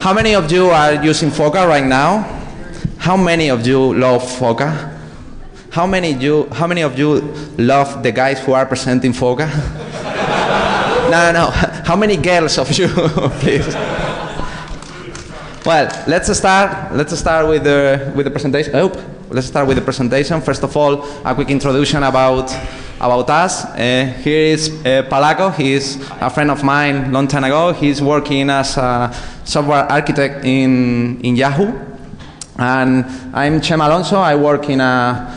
How many of you are using Foca right now? How many of you love Foca? How many of you love the guys who are presenting Foca? No. How many girls of you, please? Well, let's start with the presentation. Oh, let's start with the presentation. First of all, a quick introduction about us. Here is Palaco. He is a friend of mine long time ago. He's working as a software architect in Yahoo. And I'm Chema Alonso. I work in a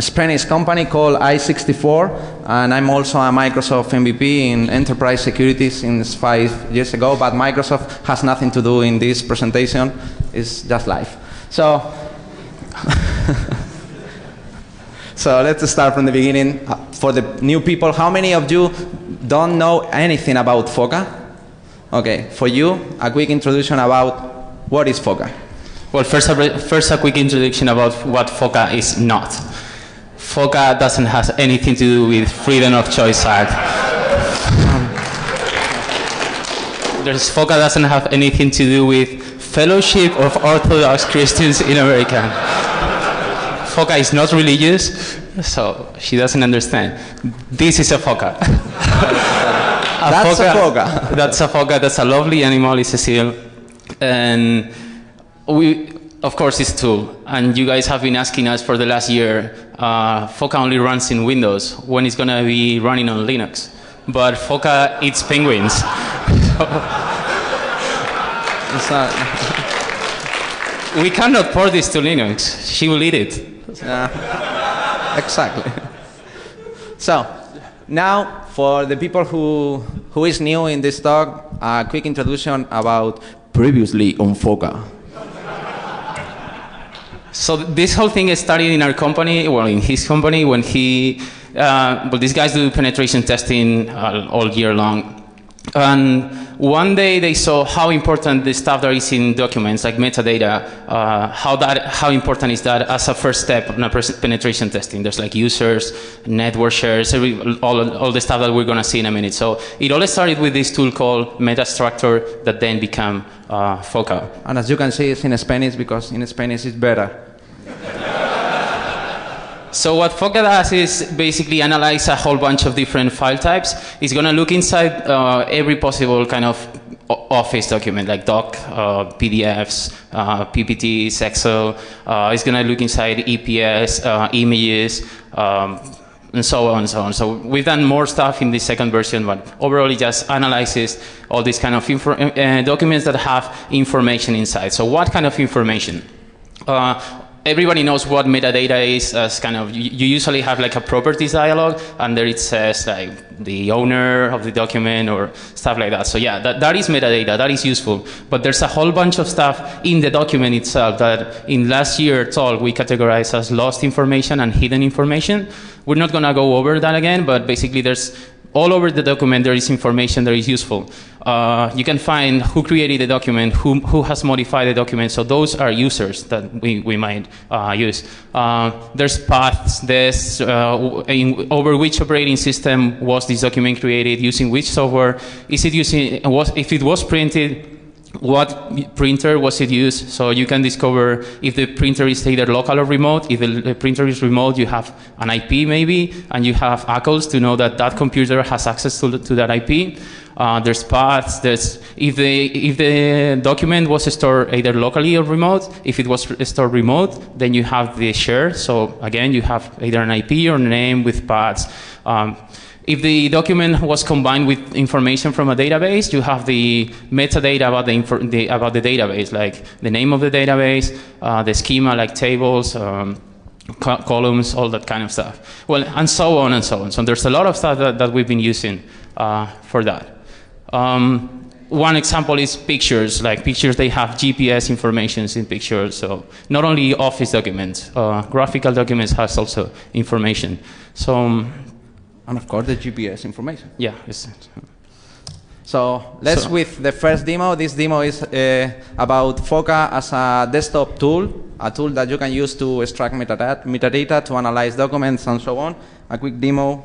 Spanish company called i64, and I'm also a Microsoft MVP in enterprise security since 5 years ago, but Microsoft has nothing to do in this presentation. It's just life. So, so let's start from the beginning. For the new people, how many of you don't know anything about Foca? Okay, for you, a quick introduction about what is Foca. Well, first a quick introduction about what Foca is not. Foca doesn't have anything to do with freedom of choice art. Foca doesn't have anything to do with fellowship of Orthodox Christians in America. Foca is not religious, so she doesn't understand. This is a Foca. That's a Foca. That's a Foca. That's a lovely animal. It's a seal. And we, of course, it's tool, and you guys have been asking us for the last year, Foca only runs in Windows, when it's gonna be running on Linux? But Foca eats penguins. We cannot port this to Linux, she will eat it. Exactly. So, now, for the people who is new in this talk, a quick introduction about previously on Foca. So this whole thing started in our company, well, in his company, when he, well, these guys do penetration testing all year long. And one day they saw how important the stuff that is in documents, like metadata, how important is that as a first step in a penetration testing. There's like users, network shares, all the stuff that we're gonna see in a minute. So it all started with this tool called MetaStructure that then became Foca. And as you can see, it's in Spanish because in Spanish it's better. So what Foca does is basically analyze a whole bunch of different file types. It's going to look inside every possible kind of Office document, like doc, PDFs, PPTs, Excel. It's going to look inside EPS, images, and so on and so on. So we've done more stuff in the second version, but overall it just analyzes all these kind of documents that have information inside. So what kind of information? Everybody knows what metadata is as kind of, you usually have like a properties dialog and there it says like the owner of the document or stuff like that. So yeah, that is metadata, that is useful. But there's a whole bunch of stuff in the document itself that in last year's talk we categorized as lost information and hidden information. We're not gonna go over that again, but basically there's all over the document, there is information that is useful. You can find who created the document, who has modified the document. So those are users that we might use. There's paths, there's over which operating system was this document created, using which software, if it was printed, what printer was it used? So you can discover if the printer is either local or remote. If the printer is remote, you have an IP maybe, and you have ACLs to know that that computer has access to that IP. There's paths, there's, if the document was stored either locally or remote, if it was stored remote, then you have the share. So again, you have either an IP or name with paths. If the document was combined with information from a database, you have the metadata about the database, like the name of the database, the schema, like tables, columns, all that kind of stuff. Well, and so on and so on. So there's a lot of stuff that we've been using for that. One example is pictures. Like pictures, they have GPS information in pictures. So not only Office documents, graphical documents has also information. So. And of course the GPS information. Yeah. So let's with the first demo. This demo is about Foca as a desktop tool, a tool that you can use to extract metadata, to analyze documents and so on. A quick demo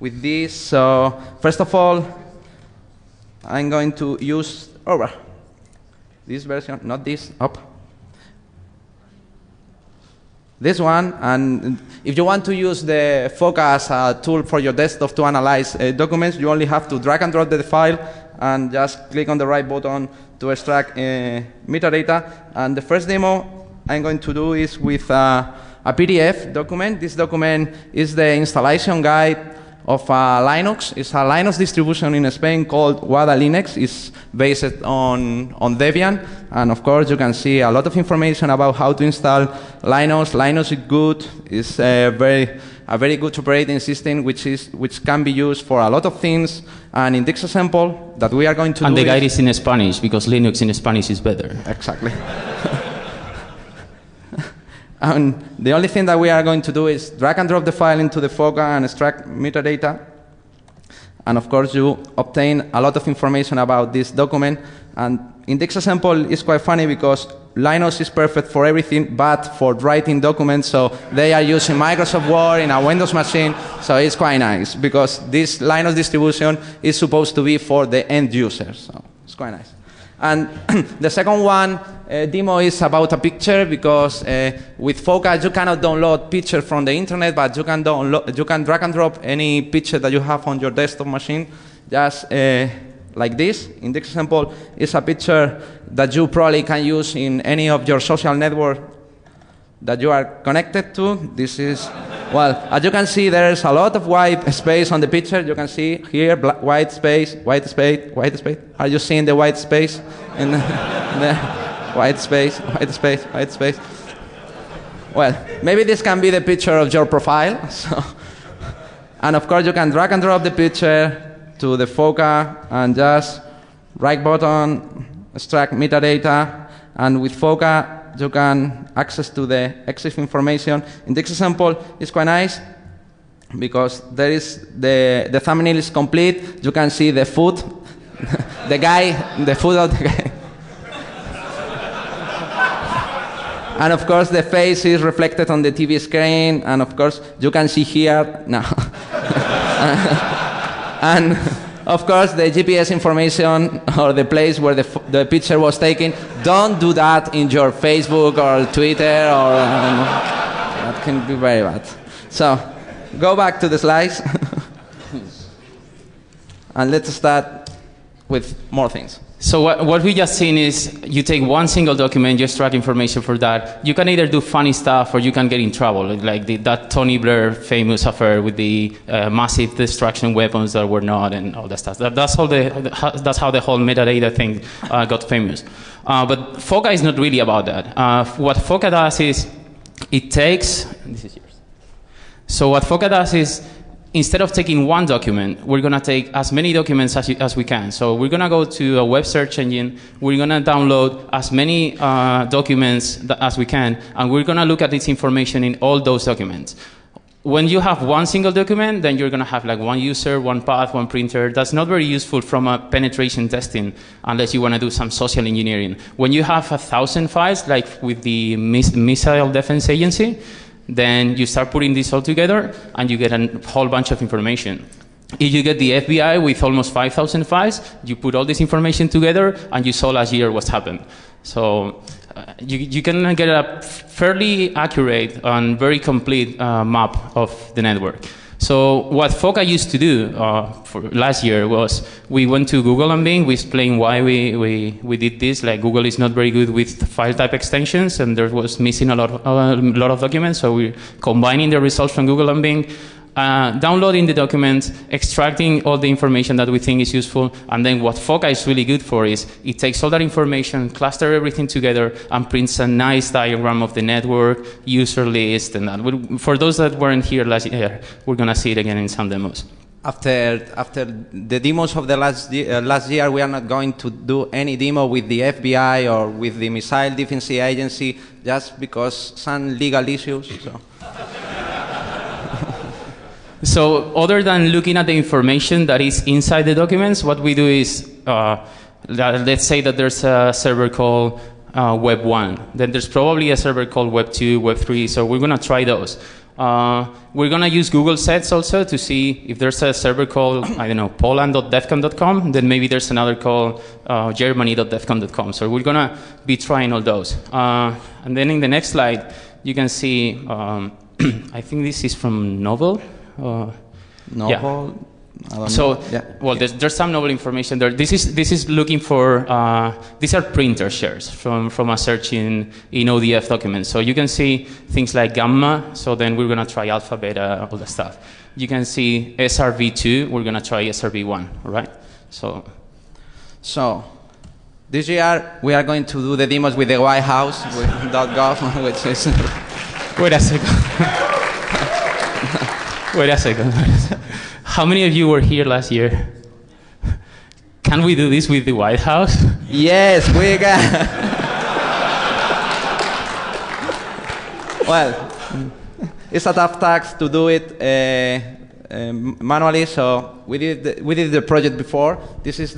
with this. So first of all, I'm going to use this version, not this, up. This one, and if you want to use the Foca as a tool for your desktop to analyze documents, you only have to drag and drop the file and just click on the right button to extract metadata. And the first demo I'm going to do is with a PDF document. This document is the installation guide of Linux. It's a Linux distribution in Spain called Wada Linux. It's based on Debian. And of course, you can see a lot of information about how to install Linux. Linux is good. It's a very good operating system, which can be used for a lot of things. And in this example that we are going to do... And the guide is in Spanish, because Linux in Spanish is better. Exactly. And the only thing that we are going to do is drag and drop the file into the Foca and extract metadata. And of course, you obtain a lot of information about this document. And in this example, it's quite funny because Linux is perfect for everything but for writing documents. So they are using Microsoft Word in a Windows machine. So it's quite nice because this Linux distribution is supposed to be for the end user. So it's quite nice. And the second one demo is about a picture, because with Foca you cannot download pictures from the internet, but you can drag and drop any picture that you have on your desktop machine, just like this. In this example, it's a picture that you probably can use in any of your social network that you are connected to. This is, well, as you can see, there's a lot of white space on the picture. You can see here, black, white space, white space, white space. Are you seeing the white space? And the white space, white space, white space. Well, maybe this can be the picture of your profile. So. And of course, you can drag and drop the picture to the Foca and just right button, extract metadata, and with Foca, you can access to the existing information. In this example, it's quite nice because there is the thumbnail is complete. You can see the foot, the guy, the foot of the guy. And of course, the face is reflected on the TV screen. And of course, you can see here, no. And of course, the GPS information or the place where the picture was taken. Don't do that in your Facebook or Twitter, or that can be very bad. So go back to the slides and let's start with more things. So what we just seen is you take one single document, you extract information for that. You can either do funny stuff or you can get in trouble, like that Tony Blair famous affair with the massive destruction weapons that were not and all that stuff. That's how the whole metadata thing got famous. But Foca is not really about that. What Foca does is it takes... This is yours. So what Foca does is, instead of taking one document, we're going to take as many documents as we can. So we're going to go to a web search engine. We're going to download as many documents as we can. And we're going to look at this information in all those documents. When you have one single document, then you're going to have like one user, one path, one printer. That's not very useful from a penetration testing unless you want to do some social engineering. When you have 1,000 files, like with the Missile Defense Agency, then you start putting this all together and you get a whole bunch of information. If you get the FBI with almost 5,000 files, you put all this information together and you saw last year what's happened. So you can get a fairly accurate and very complete map of the network. So what Foca used to do for last year was we went to Google and Bing. We explained why we did this. Like Google is not very good with file type extensions, and there was missing a lot of documents. So we're combining the results from Google and Bing, downloading the documents, extracting all the information that we think is useful, and then what Foca is really good for is it takes all that information, cluster everything together, and prints a nice diagram of the network, user list, and that. For those that weren't here last year, we're going to see it again in some demos. After the demos of the last year, we are not going to do any demo with the FBI or with the Missile Defense Agency, just because some legal issues. So. So other than looking at the information that is inside the documents, what we do is, let's say that there's a server called Web 1. Then there's probably a server called Web 2, Web 3. So we're going to try those. We're going to use Google sets also to see if there's a server called, I don't know, poland.defcon.com, then maybe there's another called germany.defcon.com. So we're going to be trying all those. And then in the next slide, you can see, I think this is from Novel. Novel? Yeah. I don't know. Yeah. Well, there's some Novel information there. This is looking for, these are printer shares from a search in ODF documents. So you can see things like gamma, so then we're going to try alpha, beta, all that stuff. You can see SRV2, we're going to try SRV1, all right? So this year, we are going to do the demos with the White House, with .gov, which is... Wait a second. Wait a second. How many of you were here last year? Can we do this with the White House? Yes, we can. Well, it's a tough task to do it manually, so we did the project before. This is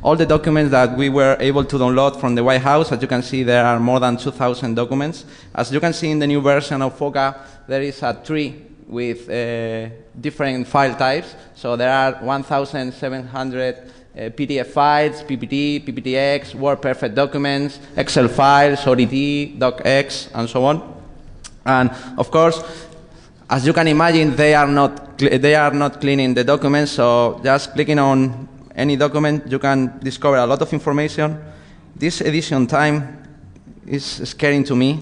all the documents that we were able to download from the White House. As you can see, there are more than 2,000 documents. As you can see in the new version of FOCA, there is a tree with different file types. So there are 1,700 PDF files, PPT, PPTX, WordPerfect documents, Excel files, ODT, DocX, and so on. And of course, as you can imagine, they are not cleaning the documents. So just clicking on any document, you can discover a lot of information. This edition time is scaring to me.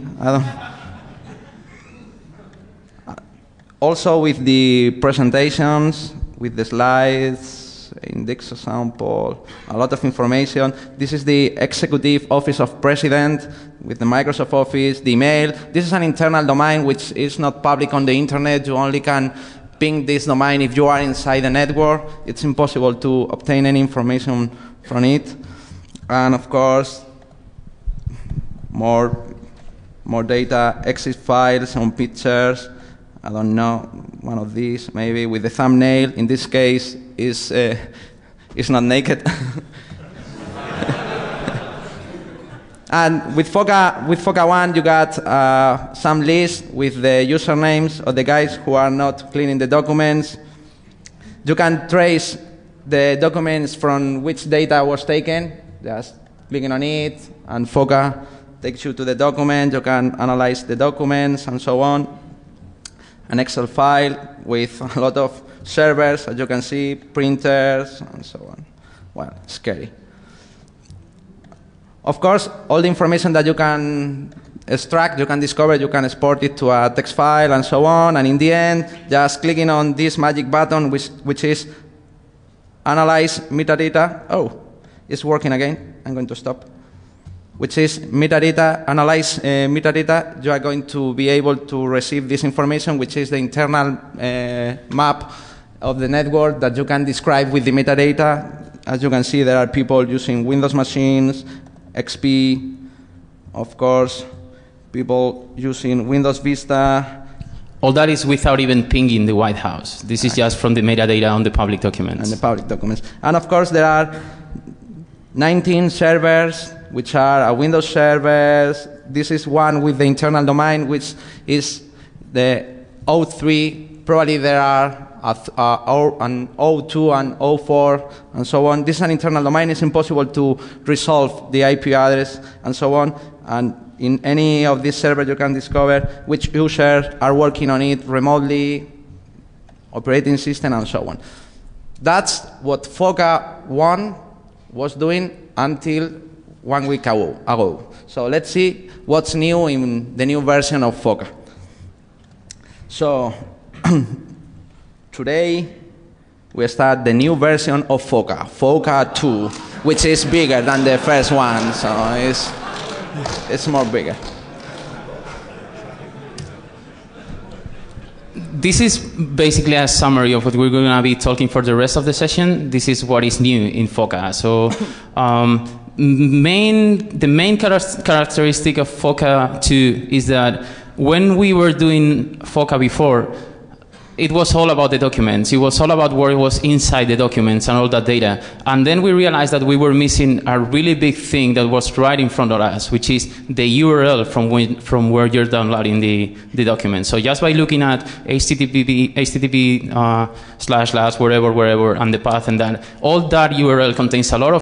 Also with the presentations, with the slides, index sample, a lot of information. This is the Executive Office of President with the Microsoft Office, the email. This is an internal domain which is not public on the internet. You only can ping this domain if you are inside the network. It's impossible to obtain any information from it. And of course, more data, exit files and pictures. I don't know, one of these, maybe with the thumbnail. In this case, is not naked. And with FOCA 1, you got some list with the usernames of the guys who are not cleaning the documents. You can trace the documents from which data was taken. Just clicking on it, and FOCA takes you to the document. You can analyze the documents and so on. An Excel file with a lot of servers, as you can see, printers, and so on. Well, scary. Of course, all the information that you can extract, you can discover, you can export it to a text file, and so on. And in the end, just clicking on this magic button, which is analyze metadata. Oh, it's working again. I'm going to stop. Which is metadata, analyze metadata. You are going to be able to receive this information, which is the internal map of the network that you can describe with the metadata. As you can see, there are people using Windows machines, XP, of course, people using Windows Vista. All that is without even pinging the White House. This is just from the metadata on the public documents. And the public documents. And of course, there are 19 servers, which are a Windows server. This is one with the internal domain, which is the O3. Probably there are an O2 and O4 and so on. This is an internal domain. It's impossible to resolve the IP address and so on. And in any of these servers, you can discover which users are working on it remotely, operating system, and so on. That's what FOCA 1 was doing until 1 week ago. So let's see what's new in the new version of FOCA. So today we start the new version of FOCA, FOCA 2, which is bigger than the first one, so it's more bigger. This is basically a summary of what we're going to be talking for the rest of the session. This is what is new in FOCA. So, the main characteristic of FOCA 2 is that when we were doing FOCA before, it was all about the documents. It was all about what was inside the documents and all that data. And then we realized that we were missing a really big thing that was right in front of us, which is the URL from where you're downloading the document. So just by looking at http//wherever, and the path and that, all that URL contains a lot of